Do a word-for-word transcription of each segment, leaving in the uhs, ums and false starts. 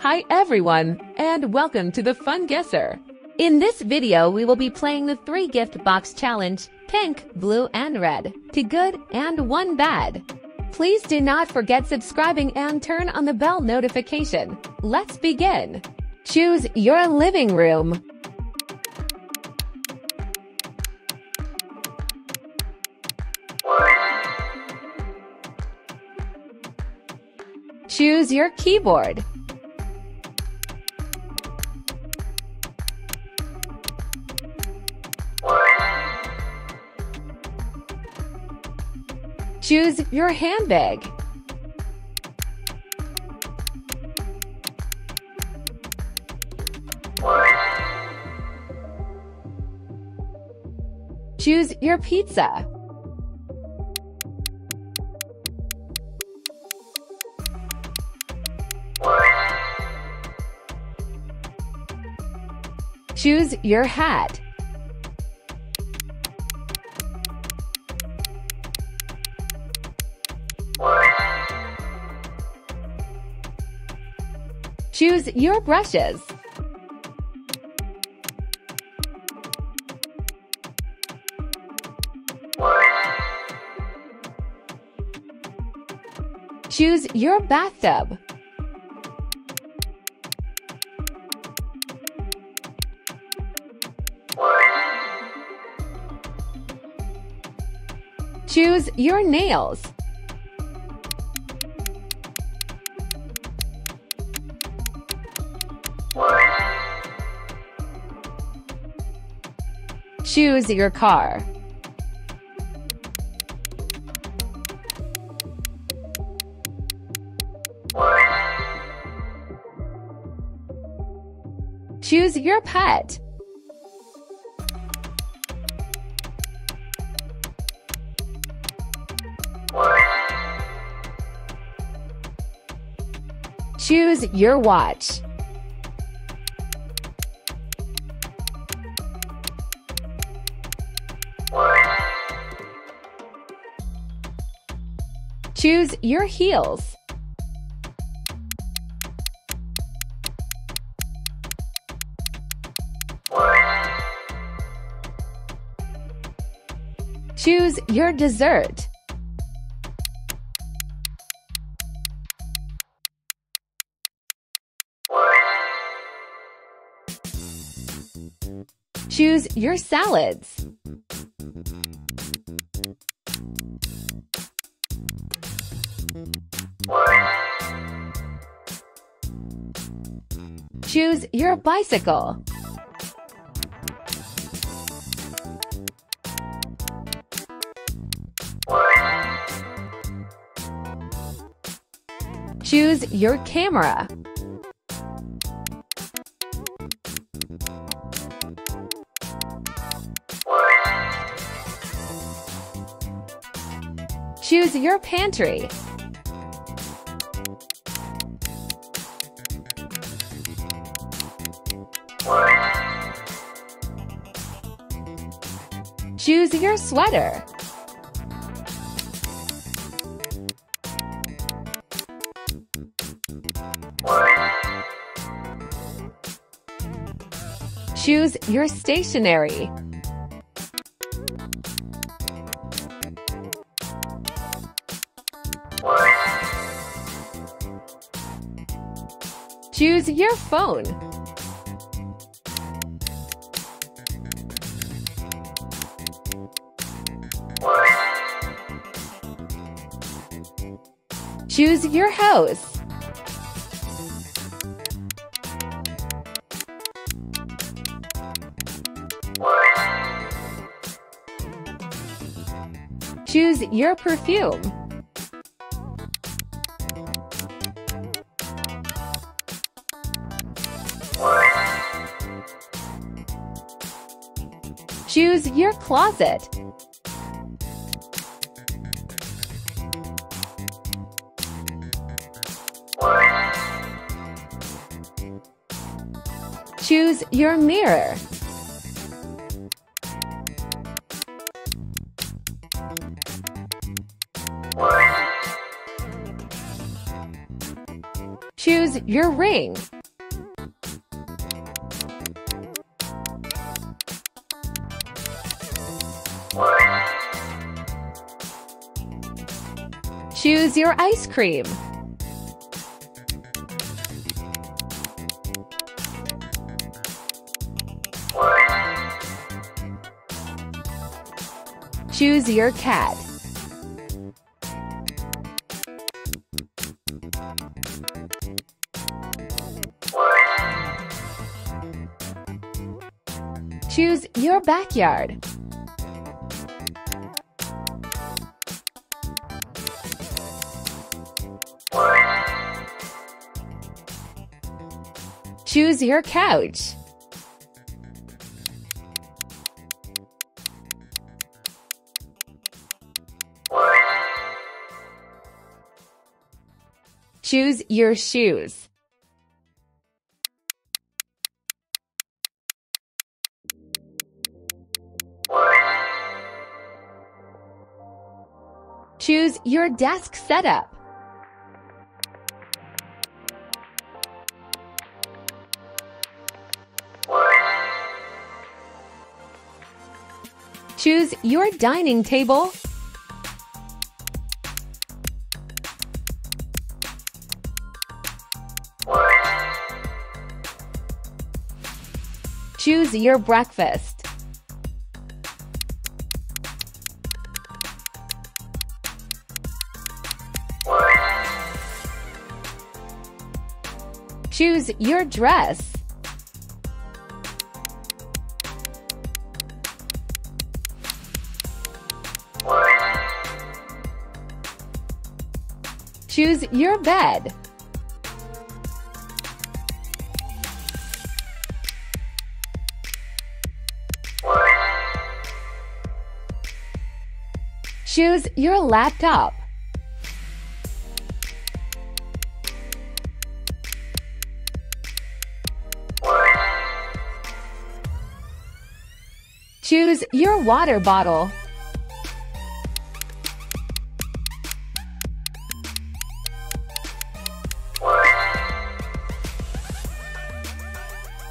Hi everyone, and welcome to the Fun Gusser. In this video, we will be playing the three gift box challenge, pink, blue, and red, two good and one bad. Please do not forget subscribing and turn on the bell notification. Let's begin. Choose your living room. Choose your keyboard. Choose your handbag. Choose your pizza. Choose your hat. Choose your brushes. Choose your bathtub. Choose your nails. Choose your car. Choose your pet. Choose your watch. Choose your heels. Choose your dessert. Choose your salads. Choose your bicycle. Choose your camera. Choose your pantry. Choose your sweater. Choose your stationery. Choose your phone. Choose your house. Choose your perfume. Choose your closet. Choose your mirror. Choose is your ring? Choose your ice cream. Choose your cat. Choose your backyard. Choose your couch. Choose your shoes. Choose your desk setup. Choose your dining table. Choose your breakfast. Choose your dress. Choose your bed. Choose your laptop. Choose your water bottle.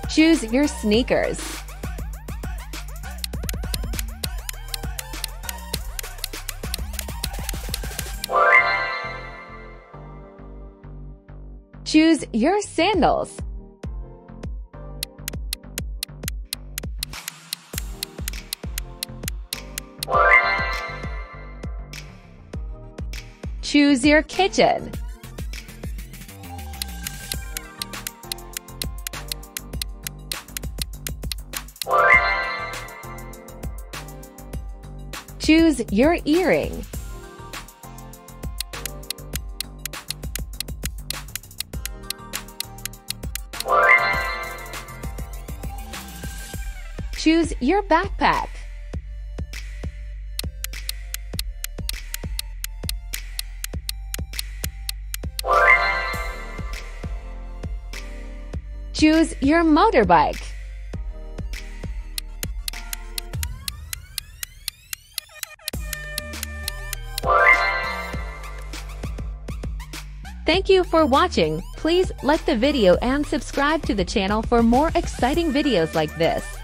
Choose your sneakers. Choose your sandals. Choose your kitchen. Choose your earring. Choose your backpack. Choose your motorbike. Thank you for watching. Please like the video and subscribe to the channel for more exciting videos like this.